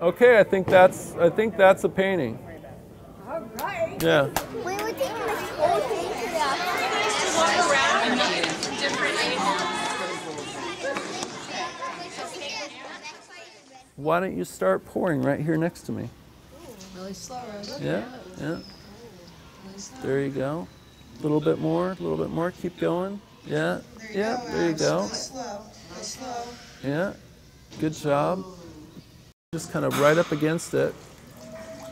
Okay, I think that's a painting. All right. Yeah. We were taking this old painting out. Just walk around and look at different angles. Why don't you start pouring right here next to me? Really slow, Rosa. Yeah. Yeah. There you go. A little bit more. A little bit more. Keep going. Yeah. Yeah. There you go. Slow. Slow. Yeah. Good job. Just kind of right up against it.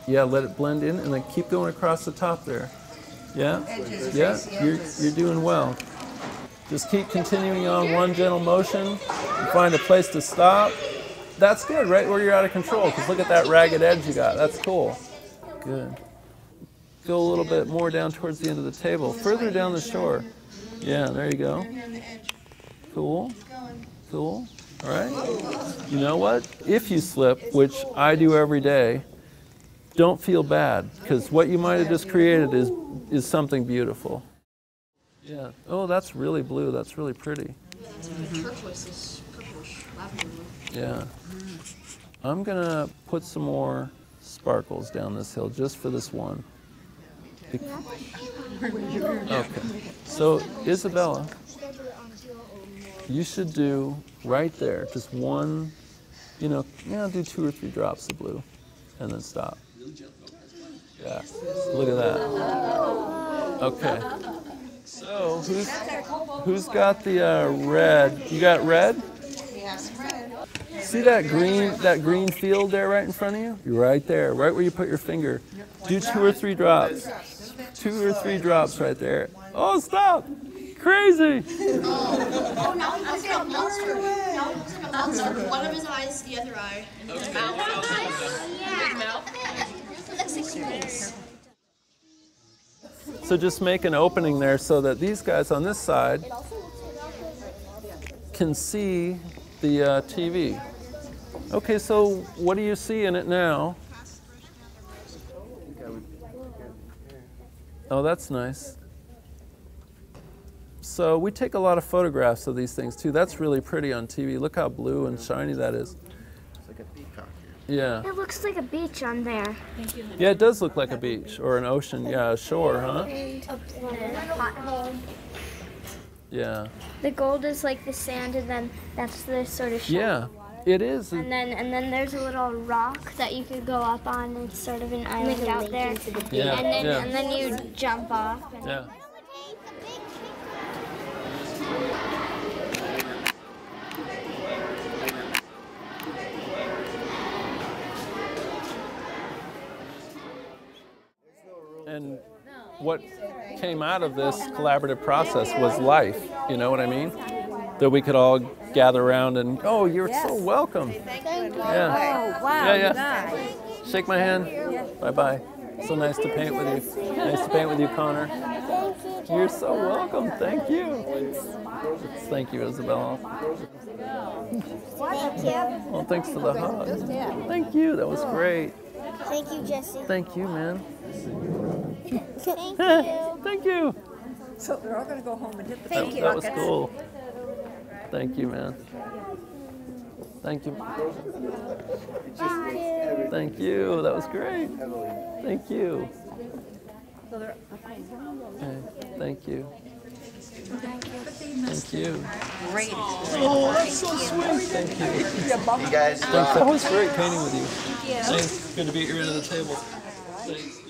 Yeah, let it blend in, and then keep going across the top there. Yeah, edges, yeah, you're doing well. Just keep continuing on one gentle motion. Find a place to stop. That's good, right where you're out of control, because look at that ragged edge you got. That's cool. Good. Go a little bit more down towards the end of the table, further down the shore. Yeah, there you go. Cool. Cool. All right. You know what? If you slip, which I do every day, don't feel bad, because what you might have just created is something beautiful. Yeah. Oh, that's really blue. That's really pretty. Yeah. I'm gonna put some more sparkles down this hill just for this one. Okay. So, Isabella, you should do right there, just one, do 2 or 3 drops of blue, and then stop. Yeah, look at that. Okay. So who's got the red? You got red? See that green field there right in front of you? You're right there, right where you put your finger. Do 2 or 3 drops. 2 or 3 drops right there. Oh, stop! Crazy! Oh, now he looks like a monster. Now he looks like a monster. One of his eyes is the other eye. And his mouth. Yeah. Big mouth. It looks like space. So just make an opening there so that these guys on this side can see the TV. Okay, so what do you see in it now? Oh, that's nice. So we take a lot of photographs of these things too. That's really pretty on TV. Look how blue and shiny that is. It's like a peacock here. Yeah. It looks like a beach on there. Yeah, it does look like a beach or an ocean. Yeah, a shore, huh? Yeah. The gold is like the sand, and then that's the sort of shore. Yeah, it is. And then there's a little rock that you could go up on. It's sort of an island out there. Yeah. And then you jump off. Yeah. And what came out of this collaborative process was life, you know what I mean? That we could all gather around and, oh, you're so welcome. Thank you. Yeah. Oh, wow. Yeah, yeah. Shake my hand. Bye-bye. So nice to paint with you. Nice to paint with you, Connor. You're so welcome. Thank you. Thank you, Isabella. Well, thanks for the hug. Thank you. That was great. Thank you, Jesse. Thank you, man. Thank you. Thank you. So they're all going to go home and hit the paint bucket. That was cool. Thank you, man. Thank you. Bye. Thank you. That was great. Thank you. Thank you. Thank you. Great. Oh, that's so sweet. Thank you. You guys. That was great painting with you. Thanks. Good to be at your end of the table. Thanks.